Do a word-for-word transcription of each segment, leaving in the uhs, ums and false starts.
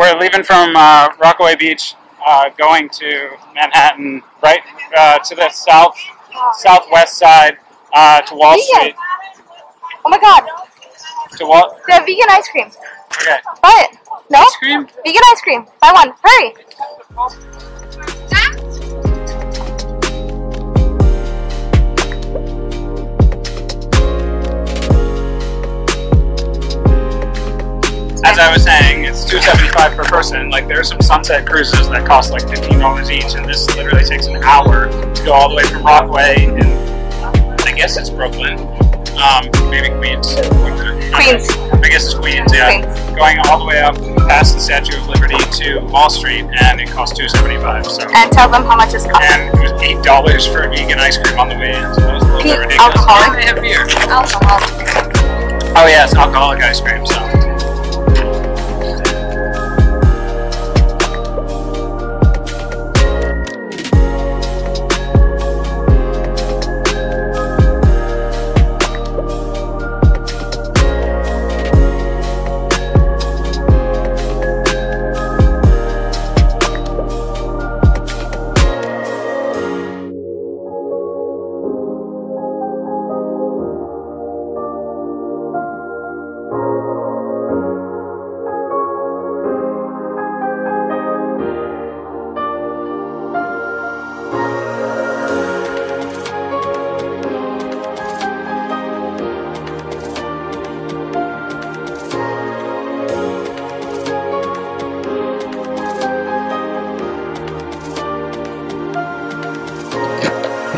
We're leaving from uh, Rockaway Beach, uh, going to Manhattan, right uh, to the south southwest side uh, to Wall Street. Oh my God! To Wall. They have vegan ice cream. Okay. Buy it. No. Ice cream. Vegan ice cream. Buy one. Hurry. As I was saying, it's two seventy-five per person. Like, there are some sunset cruises that cost like fifteen dollars each, and this literally takes an hour to go all the way from Rockaway, and I guess it's Brooklyn, um, maybe Queens. Queens. I guess it's Queens, yeah. Queens. Going all the way up past the Statue of Liberty to Wall Street, and it costs two seventy-five. So. And tell them how much it's cost. And it was eight dollars for vegan ice cream on the way in, so it was a little bit ridiculous. Alcohol. They have beer. Alcohol. Oh yeah, it's alcoholic ice cream, so.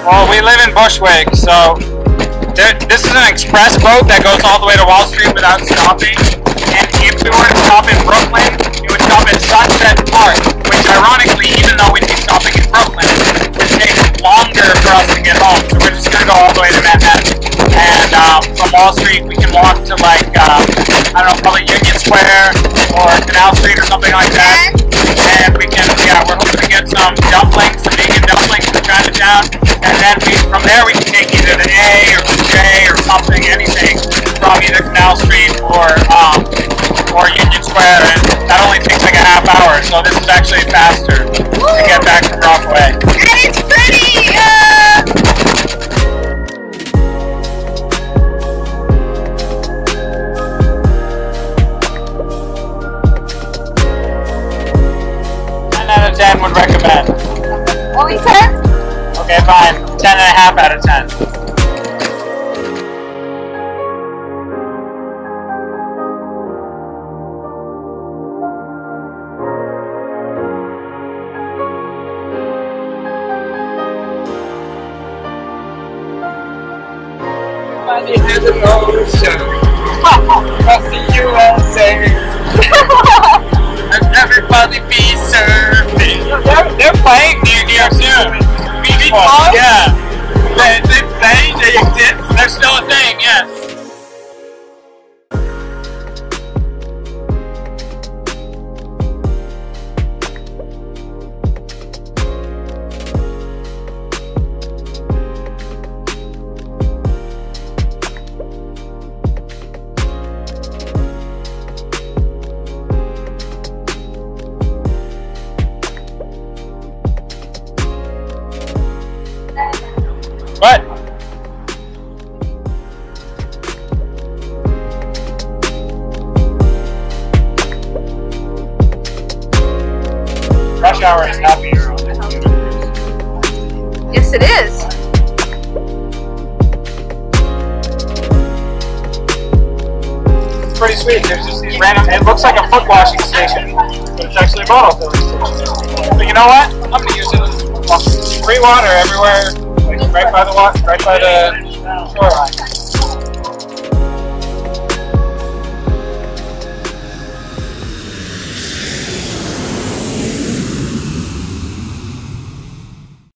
Well, we live in Bushwick, so there, this is an express boat that goes all the way to Wall Street without stopping. And if we were to stop in Brooklyn, it would stop at Sunset Park, which ironically, even though we'd be stopping in Brooklyn, would take longer for us to get home. So we're just going to go all the way to Manhattan. And um, from Wall Street, we can walk to, like, uh, I don't know, probably Union Square or Canal Street or something like that. And we can, yeah, we're hoping to get some dumplings, some vegan dumplings from Chinatown. And then we, from there we can take either the A or the J or something, anything from either Canal Street or um, or Union Square, and that only takes like a half hour, so this is actually faster to get back to Rockaway. And it's pretty! Uh... ten out of ten would recommend. Only ten? Okay, fine. Ten and a half out of ten. Everybody has an ocean across the U S A. And everybody be surfing. They're, they're playing near here soon. B B Club? Yeah. They, they play, they exist. They're still a thing, yes. What? Rush hour is happier on the computer. Yes, it is. It's pretty sweet. There's just these random. It looks like a foot washing station, but it's actually a bottle filling. But you know what? I'm gonna use it as free water everywhere. Right by the water, right by the shoreline.